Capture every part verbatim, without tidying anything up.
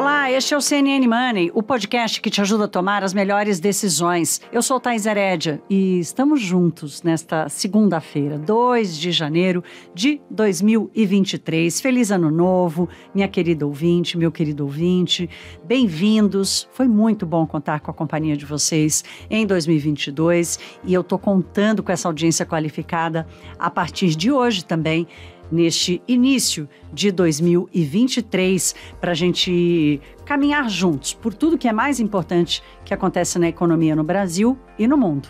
Olá, este é o C N N Money, o podcast que te ajuda a tomar as melhores decisões. Eu sou Thais Herédia e estamos juntos nesta segunda-feira, dois de janeiro de dois mil e vinte e três. Feliz ano novo, minha querida ouvinte, meu querido ouvinte. Bem-vindos. Foi muito bom contar com a companhia de vocês em dois mil e vinte e dois e eu estou contando com essa audiência qualificada a partir de hoje também, neste início de dois mil e vinte e três, para a gente caminhar juntos por tudo que é mais importante que acontece na economia no Brasil e no mundo.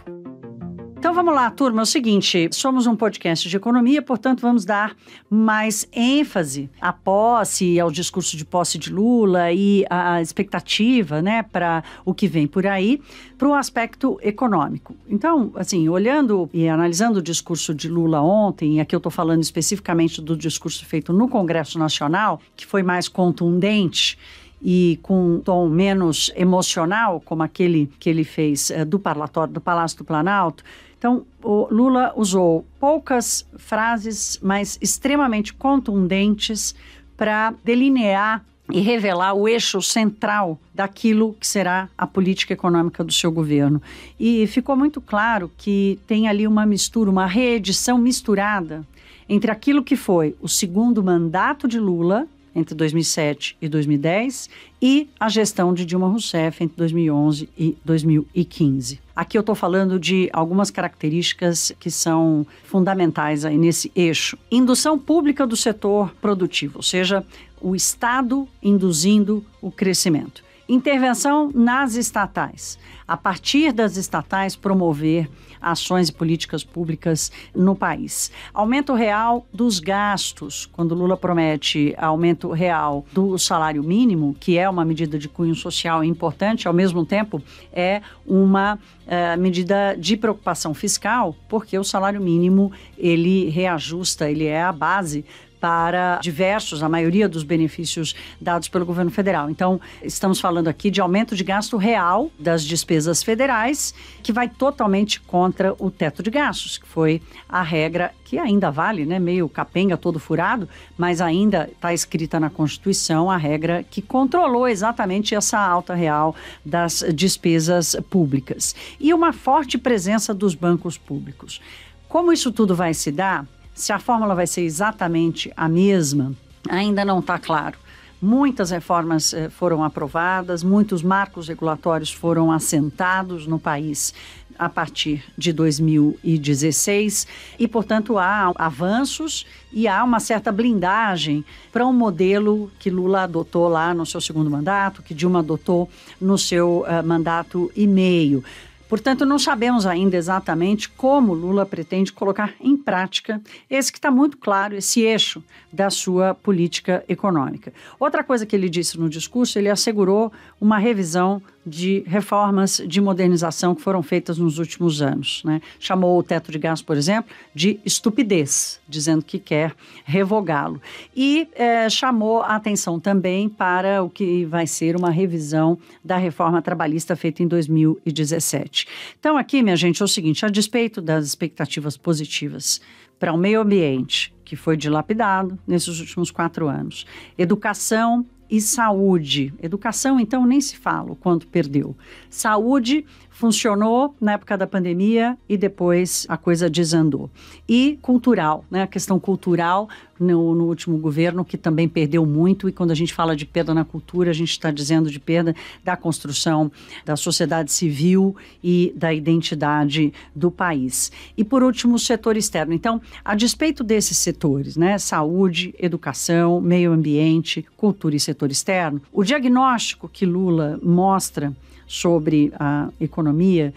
Então vamos lá, turma, é o seguinte, somos um podcast de economia, portanto vamos dar mais ênfase à posse, ao discurso de posse de Lula e à expectativa, né, para o que vem por aí, para o aspecto econômico. Então, assim, olhando e analisando o discurso de Lula ontem, e aqui eu estou falando especificamente do discurso feito no Congresso Nacional, que foi mais contundente, e com um tom menos emocional, como aquele que ele fez é, do parlatório do Palácio do Planalto. Então, o Lula usou poucas frases, mas extremamente contundentes para delinear e revelar o eixo central daquilo que será a política econômica do seu governo. E ficou muito claro que tem ali uma mistura, uma reedição misturada entre aquilo que foi o segundo mandato de Lula, entre dois mil e sete e dois mil e dez, e a gestão de Dilma Rousseff entre dois mil e onze e dois mil e quinze. Aqui eu estou falando de algumas características que são fundamentais aí nesse eixo. Indução pública do setor produtivo, ou seja, o Estado induzindo o crescimento. Intervenção nas estatais. A partir das estatais, promover ações e políticas públicas no país. Aumento real dos gastos. Quando Lula promete aumento real do salário mínimo, que é uma medida de cunho social importante, ao mesmo tempo é uma uh, medida de preocupação fiscal, porque o salário mínimo ele reajusta, ele é a base para diversos, a maioria dos benefícios dados pelo governo federal. Então, estamos falando aqui de aumento de gasto real das despesas federais, que vai totalmente contra o teto de gastos, que foi a regra que ainda vale, né, meio capenga, todo furado, mas ainda está escrita na Constituição a regra que controlou exatamente essa alta real das despesas públicas. E uma forte presença dos bancos públicos. Como isso tudo vai se dar? Se a fórmula vai ser exatamente a mesma, ainda não está claro. Muitas reformas eh, foram aprovadas, muitos marcos regulatórios foram assentados no país a partir de dois mil e dezesseis e, portanto, há avanços e há uma certa blindagem para um modelo que Lula adotou lá no seu segundo mandato, que Dilma adotou no seu eh, mandato e meio. Portanto, não sabemos ainda exatamente como Lula pretende colocar em prática esse que está muito claro, esse eixo da sua política econômica. Outra coisa que ele disse no discurso, ele assegurou uma revisão de reformas de modernização que foram feitas nos últimos anos, né? Chamou o teto de gastos, por exemplo, de estupidez, dizendo que quer revogá-lo. E é, chamou a atenção também para o que vai ser uma revisão da reforma trabalhista feita em dois mil e dezessete. Então aqui, minha gente, é o seguinte, a despeito das expectativas positivas para o meio ambiente, que foi dilapidado nesses últimos quatro anos, educação e saúde. Educação, então, nem se fala o quanto perdeu. Saúde funcionou na época da pandemia e depois a coisa desandou. E cultural, né? A questão cultural no, no último governo, que também perdeu muito, e quando a gente fala de perda na cultura, a gente está dizendo de perda da construção da sociedade civil e da identidade do país. E, por último, o setor externo. Então, a despeito desses setores, né? Saúde, educação, meio ambiente, cultura e setor externo, o diagnóstico que Lula mostra sobre a economia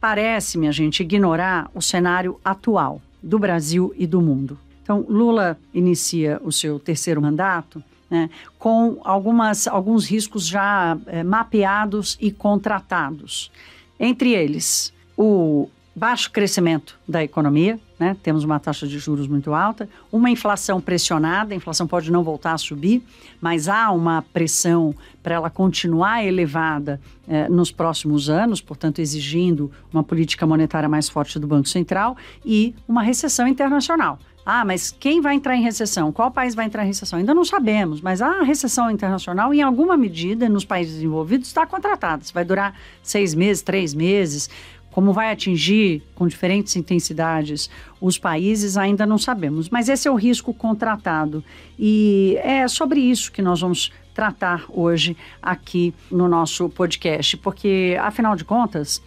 parece, minha gente, ignorar o cenário atual do Brasil e do mundo. Então, Lula inicia o seu terceiro mandato, né, com algumas, alguns riscos já é, mapeados e contratados. Entre eles, o baixo crescimento da economia, né? Temos uma taxa de juros muito alta, uma inflação pressionada, a inflação pode não voltar a subir, mas há uma pressão para ela continuar elevada eh, nos próximos anos, portanto exigindo uma política monetária mais forte do Banco Central, e uma recessão internacional. Ah, mas quem vai entrar em recessão? Qual país vai entrar em recessão? Ainda não sabemos, mas a recessão internacional, em alguma medida, nos países desenvolvidos, está contratada. Se vai durar seis meses, três meses, como vai atingir com diferentes intensidades os países, ainda não sabemos. Mas esse é o risco contratado e é sobre isso que nós vamos tratar hoje aqui no nosso podcast, porque, afinal de contas,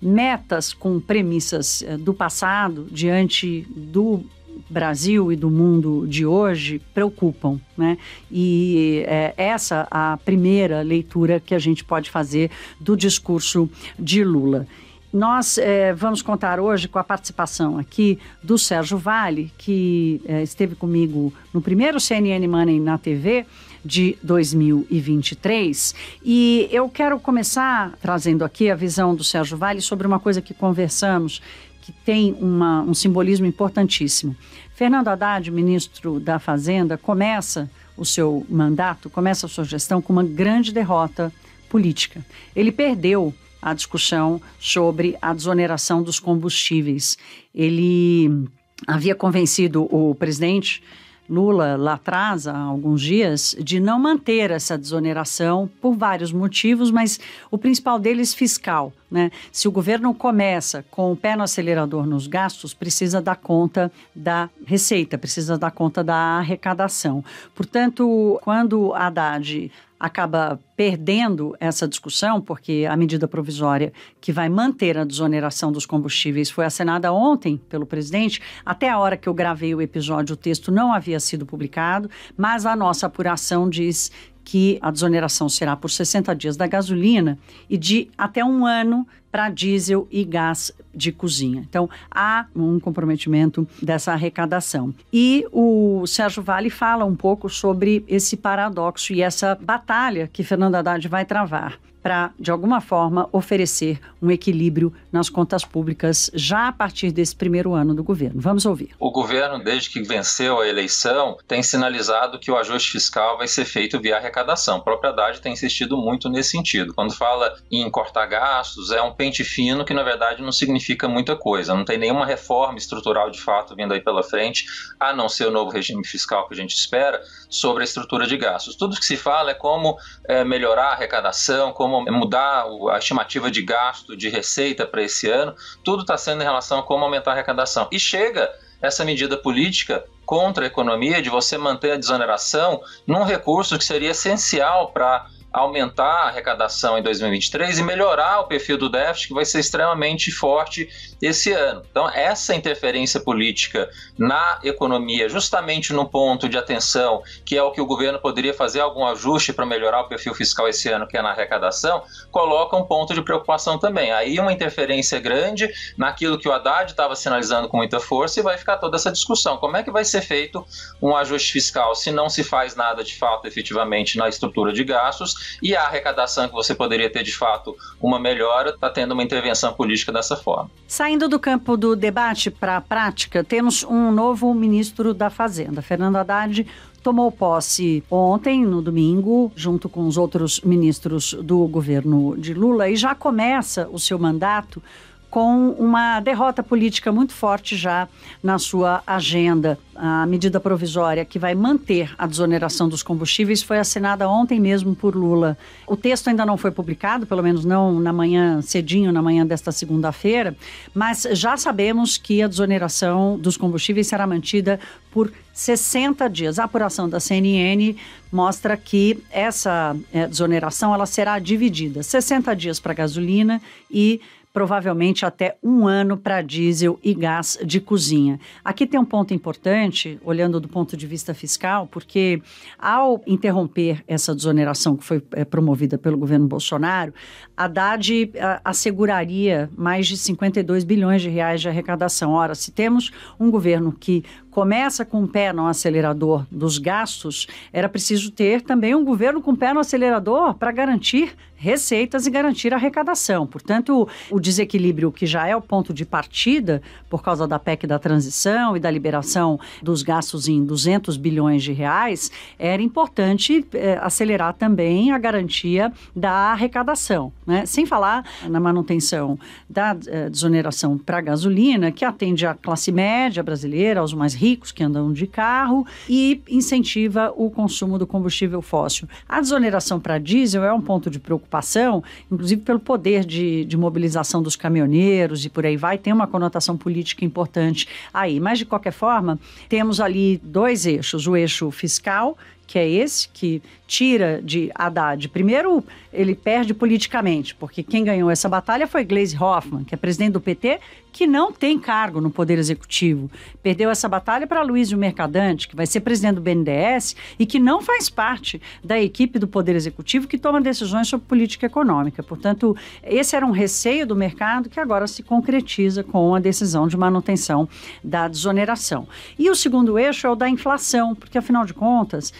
metas com premissas do passado diante do Brasil e do mundo de hoje preocupam, né? E é, essa é a primeira leitura que a gente pode fazer do discurso de Lula. Nós é, vamos contar hoje com a participação aqui do Sérgio Vale, que é, esteve comigo no primeiro C N N Money na T V de dois mil e vinte e três. E eu quero começar trazendo aqui a visão do Sérgio Vale sobre uma coisa que conversamos, que tem uma, um simbolismo importantíssimo. Fernando Haddad, ministro da Fazenda, começa o seu mandato, começa a sua gestão com uma grande derrota política. Ele perdeu a discussão sobre a desoneração dos combustíveis. Ele havia convencido o presidente Lula, lá atrás, há alguns dias, de não manter essa desoneração por vários motivos, mas o principal deles fiscal, né? Se o governo começa com o pé no acelerador nos gastos, precisa dar conta da receita, precisa dar conta da arrecadação. Portanto, quando Haddad acaba perdendo essa discussão, porque a medida provisória que vai manter a desoneração dos combustíveis foi assinada ontem pelo presidente. Até a hora que eu gravei o episódio, o texto não havia sido publicado, mas a nossa apuração diz que a desoneração será por sessenta dias da gasolina e de até um ano para diesel e gás de cozinha. Então, há um comprometimento dessa arrecadação. E o Sérgio Vale fala um pouco sobre esse paradoxo e essa batalha que Fernando Haddad vai travar para, de alguma forma, oferecer um equilíbrio nas contas públicas já a partir desse primeiro ano do governo. Vamos ouvir. O governo, desde que venceu a eleição, tem sinalizado que o ajuste fiscal vai ser feito via arrecadação. A própria Haddad tem insistido muito nesse sentido. Quando fala em cortar gastos, é um pente fino que, na verdade, não significa muita coisa. Não tem nenhuma reforma estrutural, de fato, vindo aí pela frente, a não ser o novo regime fiscal que a gente espera, sobre a estrutura de gastos. Tudo que se fala é como é, melhorar a arrecadação, como mudar a estimativa de gasto, de receita para esse ano, tudo está sendo em relação a como aumentar a arrecadação. E chega essa medida política contra a economia de você manter a desoneração num recurso que seria essencial para aumentar a arrecadação em dois mil e vinte e três e melhorar o perfil do déficit, que vai ser extremamente forte esse ano. Então, essa interferência política na economia, justamente no ponto de atenção, que é o que o governo poderia fazer algum ajuste para melhorar o perfil fiscal esse ano, que é na arrecadação, coloca um ponto de preocupação também. Aí uma interferência grande naquilo que o Haddad estava sinalizando com muita força e vai ficar toda essa discussão. Como é que vai ser feito um ajuste fiscal se não se faz nada de fato efetivamente na estrutura de gastos? E a arrecadação que você poderia ter, de fato, uma melhora, está tendo uma intervenção política dessa forma. Saindo do campo do debate para a prática, temos um novo ministro da Fazenda. Fernando Haddad tomou posse ontem, no domingo, junto com os outros ministros do governo de Lula, e já começa o seu mandato com uma derrota política muito forte já na sua agenda. A medida provisória que vai manter a desoneração dos combustíveis foi assinada ontem mesmo por Lula. O texto ainda não foi publicado, pelo menos não na manhã, cedinho, na manhã desta segunda-feira, mas já sabemos que a desoneração dos combustíveis será mantida por sessenta dias. A apuração da C N N mostra que essa desoneração ela será dividida. sessenta dias para gasolina e provavelmente até um ano para diesel e gás de cozinha. Aqui tem um ponto importante, olhando do ponto de vista fiscal, porque ao interromper essa desoneração que foi promovida pelo governo Bolsonaro, Haddad asseguraria mais de cinquenta e dois bilhões de reais de arrecadação. Ora, se temos um governo que começa com o pé no acelerador dos gastos, era preciso ter também um governo com o pé no acelerador para garantir receitas e garantir a arrecadação. Portanto, o desequilíbrio que já é o ponto de partida por causa da P E C da transição e da liberação dos gastos em duzentos bilhões de reais, era importante é, acelerar também a garantia da arrecadação, né? Sem falar na manutenção da é, desoneração para a gasolina, que atende à classe média brasileira, aos mais ricos que andam de carro e incentiva o consumo do combustível fóssil. A desoneração para diesel é um ponto de preocupação Preocupação, inclusive pelo poder de, de mobilização dos caminhoneiros e por aí vai, tem uma conotação política importante aí. Mas, de qualquer forma, temos ali dois eixos. O eixo fiscal, que é esse, que tira de Haddad. Primeiro, ele perde politicamente, porque quem ganhou essa batalha foi Gleisi Hoffmann, que é presidente do P T, que não tem cargo no Poder Executivo. Perdeu essa batalha para Luiz Mercadante, que vai ser presidente do B N D E S e que não faz parte da equipe do Poder Executivo que toma decisões sobre política econômica. Portanto, esse era um receio do mercado que agora se concretiza com a decisão de manutenção da desoneração. E o segundo eixo é o da inflação, porque, afinal de contas,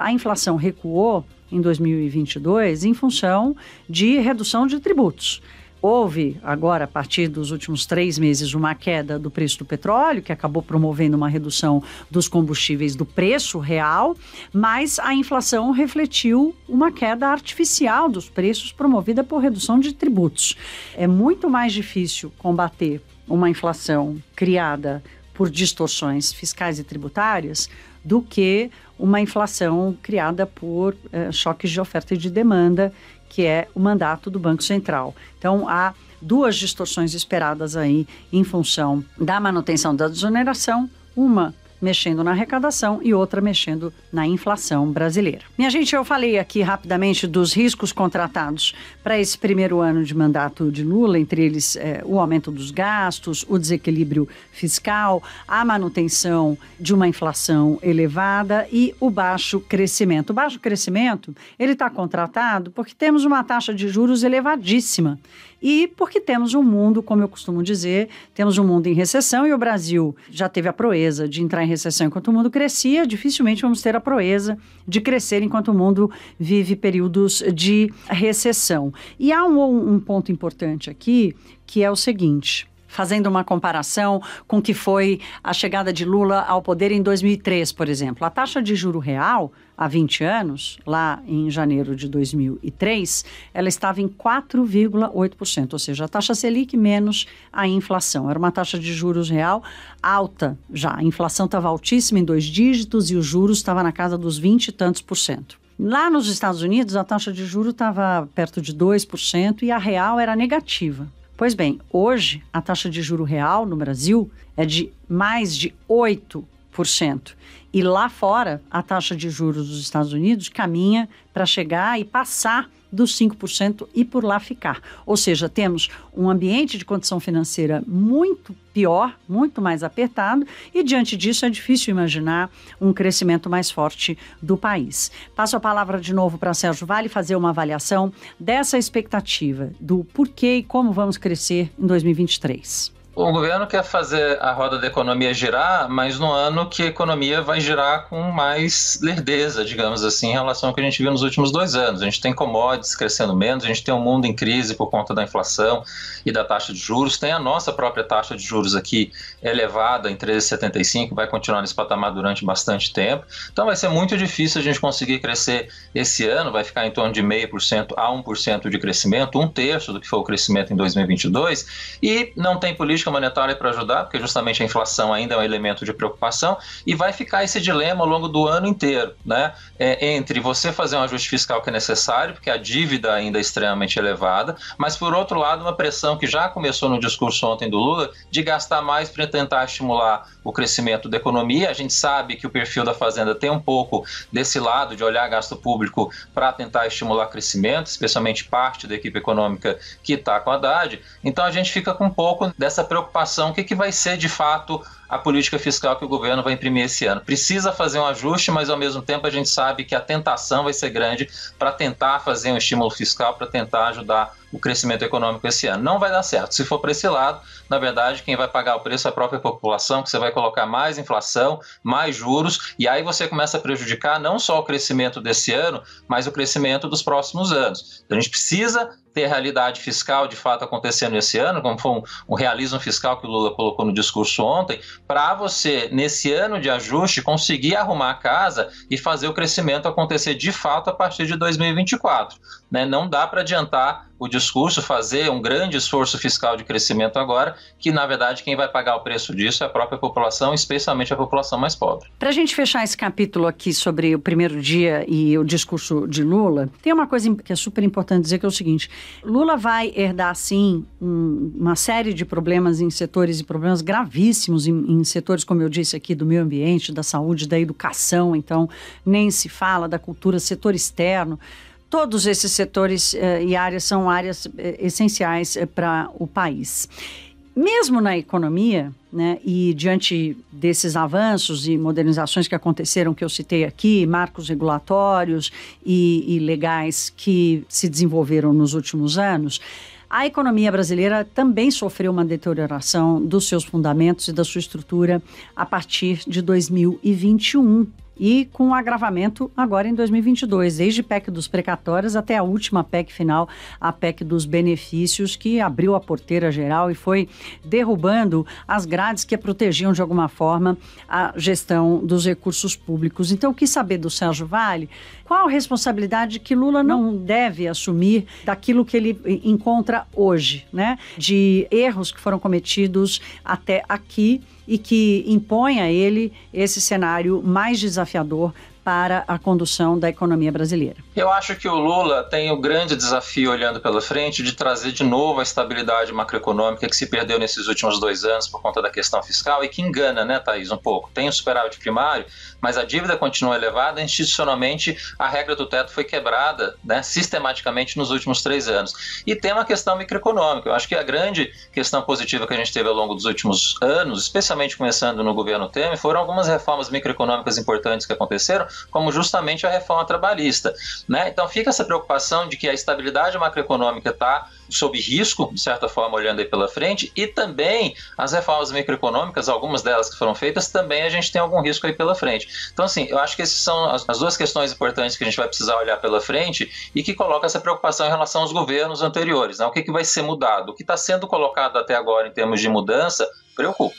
a inflação recuou em dois mil e vinte e dois em função de redução de tributos. Houve agora, a partir dos últimos três meses, uma queda do preço do petróleo, que acabou promovendo uma redução dos combustíveis do preço real, mas a inflação refletiu uma queda artificial dos preços promovida por redução de tributos. É muito mais difícil combater uma inflação criada por distorções fiscais e tributárias do que uma inflação criada por eh, choques de oferta e de demanda, que é o mandato do Banco Central. Então, há duas distorções esperadas aí em função da manutenção da desoneração, uma mexendo na arrecadação e outra mexendo na inflação brasileira. Minha gente, eu falei aqui rapidamente dos riscos contratados para esse primeiro ano de mandato de Lula, entre eles é, o aumento dos gastos, o desequilíbrio fiscal, a manutenção de uma inflação elevada e o baixo crescimento. O baixo crescimento, ele está contratado porque temos uma taxa de juros elevadíssima e porque temos um mundo, como eu costumo dizer, temos um mundo em recessão e o Brasil já teve a proeza de entrar em recessão enquanto o mundo crescia, dificilmente vamos ter a proeza de crescer enquanto o mundo vive períodos de recessão. E há um, um ponto importante aqui, que é o seguinte, fazendo uma comparação com o que foi a chegada de Lula ao poder em dois mil e três, por exemplo. A taxa de juro real, há vinte anos, lá em janeiro de dois mil e três, ela estava em quatro vírgula oito por cento, ou seja, a taxa Selic menos a inflação. Era uma taxa de juros real alta já. A inflação estava altíssima em dois dígitos e os juros estava na casa dos vinte e tantos por cento. Lá nos Estados Unidos, a taxa de juros estava perto de dois por cento e a real era negativa. Pois bem, hoje a taxa de juro real no Brasil é de mais de oito por cento. E lá fora, a taxa de juros dos Estados Unidos caminha para chegar e passar dos cinco por cento e por lá ficar. Ou seja, temos um ambiente de condição financeira muito pior, muito mais apertado, e diante disso é difícil imaginar um crescimento mais forte do país. Passo a palavra de novo para Sérgio Vale fazer uma avaliação dessa expectativa, do porquê e como vamos crescer em dois mil e vinte e três. O governo quer fazer a roda da economia girar, mas no ano que a economia vai girar com mais lerdeza, digamos assim, em relação ao que a gente viu nos últimos dois anos. A gente tem commodities crescendo menos, a gente tem um mundo em crise por conta da inflação e da taxa de juros, tem a nossa própria taxa de juros aqui elevada em treze vírgula setenta e cinco, vai continuar nesse patamar durante bastante tempo. Então vai ser muito difícil a gente conseguir crescer esse ano, vai ficar em torno de zero vírgula cinco por cento a um por cento de crescimento, um terço do que foi o crescimento em dois mil e vinte e dois, e não tem política monetária para ajudar, porque justamente a inflação ainda é um elemento de preocupação, e vai ficar esse dilema ao longo do ano inteiro, né? É, entre você fazer um ajuste fiscal que é necessário, porque a dívida ainda é extremamente elevada, mas por outro lado uma pressão que já começou no discurso ontem do Lula de gastar mais para tentar estimular o crescimento da economia. A gente sabe que o perfil da Fazenda tem um pouco desse lado de olhar gasto público para tentar estimular crescimento, especialmente parte da equipe econômica que está com a Haddad. Então a gente fica com um pouco dessa preocupação, o que, que vai ser de fato a política fiscal que o governo vai imprimir esse ano. Precisa fazer um ajuste, mas ao mesmo tempo a gente sabe que a tentação vai ser grande para tentar fazer um estímulo fiscal, para tentar ajudar o crescimento econômico esse ano. Não vai dar certo. Se for para esse lado, na verdade, quem vai pagar o preço é a própria população, que você vai colocar mais inflação, mais juros, e aí você começa a prejudicar não só o crescimento desse ano, mas o crescimento dos próximos anos. Então a gente precisa ter realidade fiscal de fato acontecendo esse ano, como foi um, um realismo fiscal que o Lula colocou no discurso ontem, para você, nesse ano de ajuste, conseguir arrumar a casa e fazer o crescimento acontecer de fato a partir de dois mil e vinte e quatro. Né? Não dá para adiantar o discurso, fazer um grande esforço fiscal de crescimento agora, que na verdade quem vai pagar o preço disso é a própria população, especialmente a população mais pobre. Para a gente fechar esse capítulo aqui sobre o primeiro dia e o discurso de Lula, tem uma coisa que é super importante dizer, que é o seguinte: Lula vai herdar, sim, um, uma série de problemas em setores, e problemas gravíssimos em, em setores, como eu disse aqui, do meio ambiente, da saúde, da educação, então nem se fala, da cultura, setor externo. Todos esses setores eh, e áreas são áreas eh, essenciais eh, para o país. Mesmo na economia, né, e diante desses avanços e modernizações que aconteceram, que eu citei aqui, marcos regulatórios e, e legais que se desenvolveram nos últimos anos, a economia brasileira também sofreu uma deterioração dos seus fundamentos e da sua estrutura a partir de dois mil e vinte e um. E com agravamento agora em dois mil e vinte e dois, desde P E C dos precatórios até a última P E C final, a P E C dos benefícios, que abriu a porteira geral e foi derrubando as grades que protegiam de alguma forma a gestão dos recursos públicos. Então, eu quis saber do Sérgio Vale qual a responsabilidade que Lula não deve assumir daquilo que ele encontra hoje, né? De erros que foram cometidos até aqui, e que impõe a ele esse cenário mais desafiador para a condução da economia brasileira. Eu acho que o Lula tem o grande desafio, olhando pela frente, de trazer de novo a estabilidade macroeconômica que se perdeu nesses últimos dois anos por conta da questão fiscal, e que engana, né, Thaís, um pouco. Tem o superávit primário, mas a dívida continua elevada. Institucionalmente, a regra do teto foi quebrada, né, sistematicamente nos últimos três anos. E tem uma questão microeconômica. Eu acho que a grande questão positiva que a gente teve ao longo dos últimos anos, especialmente começando no governo Temer, foram algumas reformas microeconômicas importantes que aconteceram, como justamente a reforma trabalhista, né? Então fica essa preocupação de que a estabilidade macroeconômica está sob risco, de certa forma, olhando aí pela frente, e também as reformas microeconômicas, algumas delas que foram feitas, também a gente tem algum risco aí pela frente. Então, assim, eu acho que essas são as, as duas questões importantes que a gente vai precisar olhar pela frente e que coloca essa preocupação em relação aos governos anteriores, né? O que, que vai ser mudado? O que está sendo colocado até agora em termos de mudança preocupa.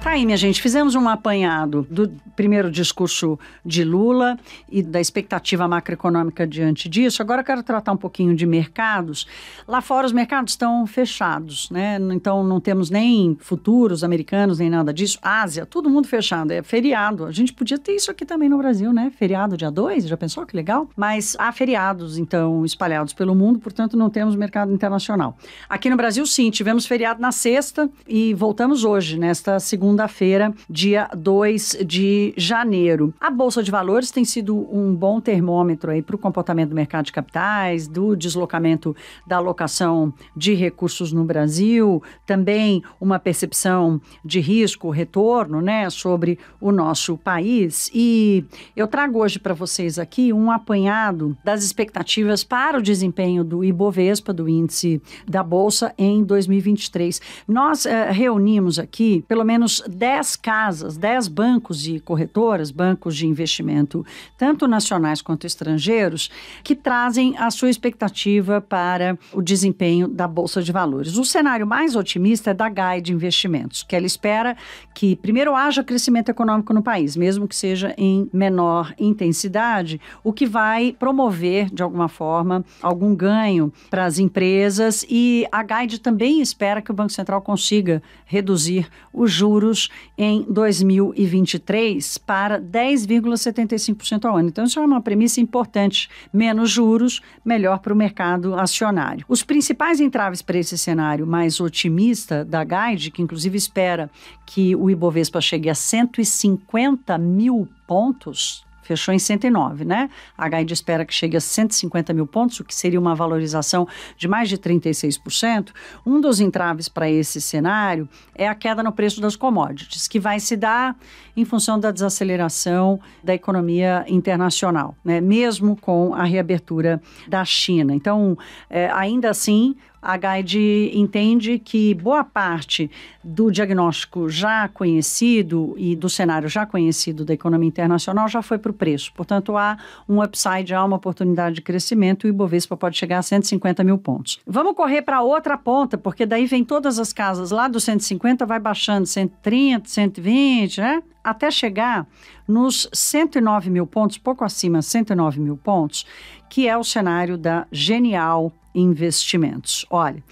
Tá aí, minha gente, fizemos um apanhado do primeiro discurso de Lula e da expectativa macroeconômica diante disso. Agora eu quero tratar um pouquinho de mercados. Lá fora os mercados estão fechados, né? Então não temos nem futuros americanos, nem nada disso. Ásia, todo mundo fechado, é feriado. A gente podia ter isso aqui também no Brasil, né? Feriado dia dois, já pensou? Que legal. Mas há feriados, então, espalhados pelo mundo, portanto não temos mercado internacional. Aqui no Brasil, sim, tivemos feriado na sexta e voltamos hoje, nesta segunda Segunda-feira, dia dois de janeiro. A Bolsa de Valores tem sido um bom termômetro aí para o comportamento do mercado de capitais, do deslocamento da alocação de recursos no Brasil, também uma percepção de risco, retorno, né, sobre o nosso país. E eu trago hoje para vocês aqui um apanhado das expectativas para o desempenho do Ibovespa, do índice da Bolsa, em dois mil e vinte e três. Nós eh, reunimos aqui pelo menos dez casas, dez bancos e corretoras, bancos de investimento, tanto nacionais quanto estrangeiros, que trazem a sua expectativa para o desempenho da Bolsa de Valores. O cenário mais otimista é da Guide Investimentos, que ela espera que primeiro haja crescimento econômico no país, mesmo que seja em menor intensidade, o que vai promover, de alguma forma, algum ganho para as empresas, e a Guide também espera que o Banco Central consiga reduzir os juros em dois mil e vinte e três para dez vírgula setenta e cinco por cento ao ano. Então, isso é uma premissa importante. Menos juros, melhor para o mercado acionário. Os principais entraves para esse cenário mais otimista da Guide, que inclusive espera que o Ibovespa chegue a cento e cinquenta mil pontos, fechou em cento e nove, né? A Guide espera que chegue a cento e cinquenta mil pontos, o que seria uma valorização de mais de trinta e seis por cento. Um dos entraves para esse cenário é a queda no preço das commodities, que vai se dar em função da desaceleração da economia internacional, né? Mesmo com a reabertura da China. Então, é, ainda assim, a Guide entende que boa parte do diagnóstico já conhecido e do cenário já conhecido da economia internacional já foi para o preço. Portanto, há um upside, há uma oportunidade de crescimento e o Ibovespa pode chegar a cento e cinquenta mil pontos. Vamos correr para outra ponta, porque daí vem todas as casas lá dos cento e cinquenta, vai baixando cento e trinta, cento e vinte, né? Até chegar nos cento e nove mil pontos, pouco acima, cento e nove mil pontos, que é o cenário da Genial Investimentos. Olha,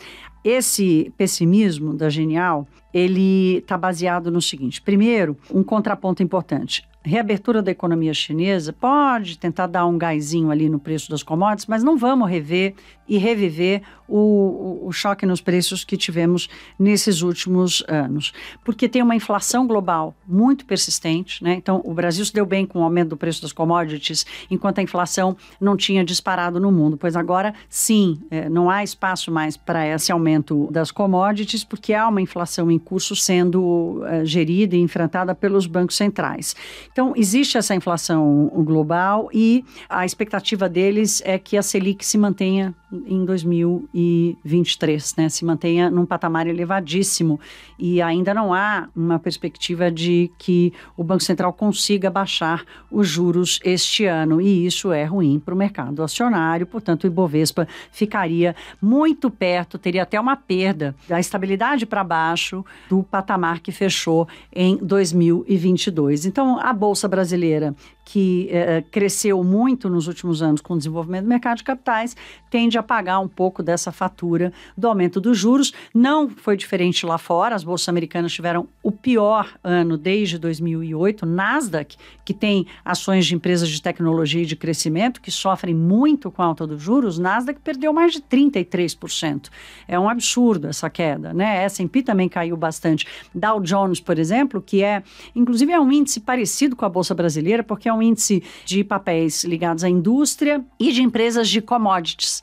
esse pessimismo da Genial, ele está baseado no seguinte. Primeiro, um contraponto importante. Reabertura da economia chinesa pode tentar dar um gásinho ali no preço das commodities, mas não vamos rever e reviver o, o, o choque nos preços que tivemos nesses últimos anos. Porque tem uma inflação global muito persistente, né? Então, o Brasil se deu bem com o aumento do preço das commodities, enquanto a inflação não tinha disparado no mundo. Pois agora, sim, é, não há espaço mais para esse aumento das commodities, porque há uma inflação em curso sendo é, gerida e enfrentada pelos bancos centrais. Então, existe essa inflação global e a expectativa deles é que a Selic se mantenha em dois mil e vinte e três, né? Se mantenha num patamar elevadíssimo e ainda não há uma perspectiva de que o Banco Central consiga baixar os juros este ano e isso é ruim para o mercado acionário, portanto o Ibovespa ficaria muito perto, teria até uma perda da estabilidade para baixo do patamar que fechou em dois mil e vinte e dois. Então, a Bolsa Brasileira, que eh, cresceu muito nos últimos anos com o desenvolvimento do mercado de capitais, tende a pagar um pouco dessa fatura do aumento dos juros. Não foi diferente lá fora, as bolsas americanas tiveram o pior ano desde dois mil e oito. Nasdaq, que tem ações de empresas de tecnologia e de crescimento, que sofrem muito com a alta dos juros, Nasdaq perdeu mais de trinta e três por cento. É um absurdo essa queda, né? S e P também caiu bastante. Dow Jones, por exemplo, que é, inclusive é um índice parecido com a Bolsa Brasileira, porque é um um índice de papéis ligados à indústria e de empresas de commodities.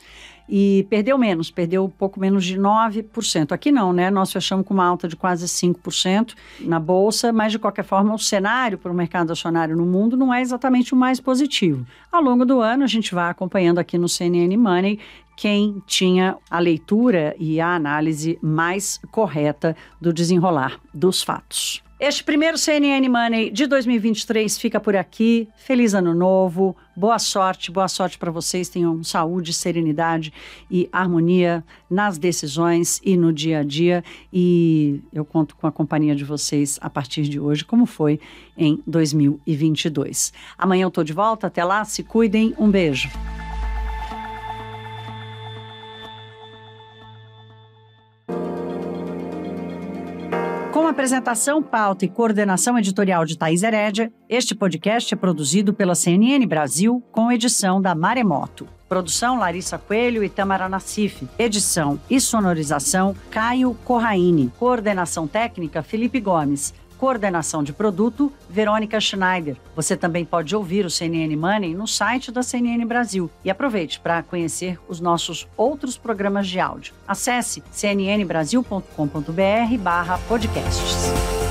E perdeu menos, perdeu pouco menos de nove por cento. Aqui não, né? Nós fechamos com uma alta de quase cinco por cento na Bolsa, mas de qualquer forma o cenário para o mercado acionário no mundo não é exatamente o mais positivo. Ao longo do ano a gente vai acompanhando aqui no C N N Money quem tinha a leitura e a análise mais correta do desenrolar dos fatos. Este primeiro C N N Money de dois mil e vinte e três fica por aqui. Feliz Ano Novo, boa sorte, boa sorte para vocês. Tenham saúde, serenidade e harmonia nas decisões e no dia a dia. E eu conto com a companhia de vocês a partir de hoje, como foi em dois mil e vinte e dois. Amanhã eu estou de volta, até lá, se cuidem, um beijo. Com apresentação, pauta e coordenação editorial de Thais Herédia, este podcast é produzido pela C N N Brasil, com edição da Maremoto. Produção Larissa Coelho e Tamara Nassif. Edição e sonorização Caio Corraine. Coordenação técnica Felipe Gomes. Coordenação de produto Verônica Schneider. Você também pode ouvir o C N N Money no site da C N N Brasil. E aproveite para conhecer os nossos outros programas de áudio. Acesse c n n brasil ponto com ponto b r barra podcasts.